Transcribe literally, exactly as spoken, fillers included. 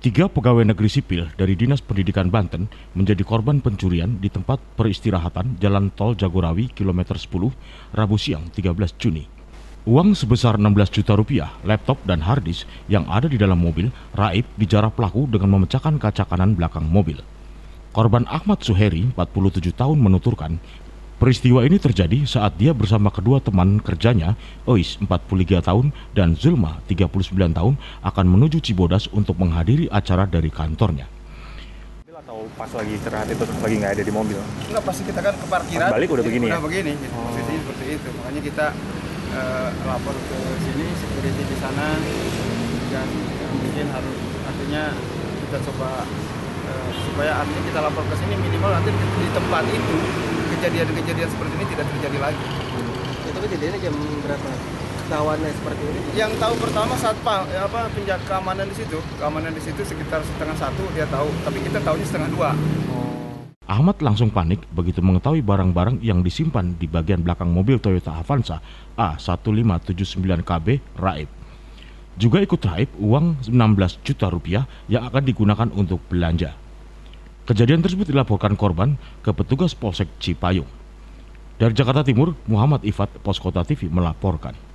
Tiga pegawai negeri sipil dari Dinas Pendidikan Banten menjadi korban pencurian di tempat peristirahatan Jalan Tol Jagorawi kilometer sepuluh, Rabu siang tiga belas Juni. Uang sebesar enam belas juta rupiah, laptop dan harddisk yang ada di dalam mobil raib dijarah pelaku dengan memecahkan kaca kanan belakang mobil. Korban Ahmad Suheri, empat puluh tujuh tahun, menuturkan, peristiwa ini terjadi saat dia bersama kedua teman kerjanya, Ois, empat puluh tiga tahun, dan Zulma, tiga puluh sembilan tahun, akan menuju Cibodas untuk menghadiri acara dari kantornya. Atau pas lagi istirahat itu lagi nggak ada di mobil? Enggak, pasti kita kan ke parkiran. Balik udah begini ya? Udah begini, gitu. Oh. Posisinya seperti itu. Makanya kita eh, lapor ke sini, security di sana, dan ya, mungkin harus, artinya kita coba, eh, supaya artinya kita lapor ke sini minimal nanti di tempat itu, kejadian-kejadian seperti ini tidak terjadi lagi. Itu kejadiannya jam berapa? Tawannya seperti ini? Yang tahu pertama satpam, ya apa penjaga keamanan di situ, keamanan di situ sekitar setengah satu dia tahu, tapi kita tahunya setengah dua. Oh. Ahmad langsung panik begitu mengetahui barang-barang yang disimpan di bagian belakang mobil Toyota Avanza A satu lima tujuh sembilan K B raib. Juga ikut raib uang enam belas juta rupiah yang akan digunakan untuk belanja. Kejadian tersebut dilaporkan korban ke petugas Polsek Cipayung. Dari Jakarta Timur, Muhammad Ifat, Poskota T V melaporkan.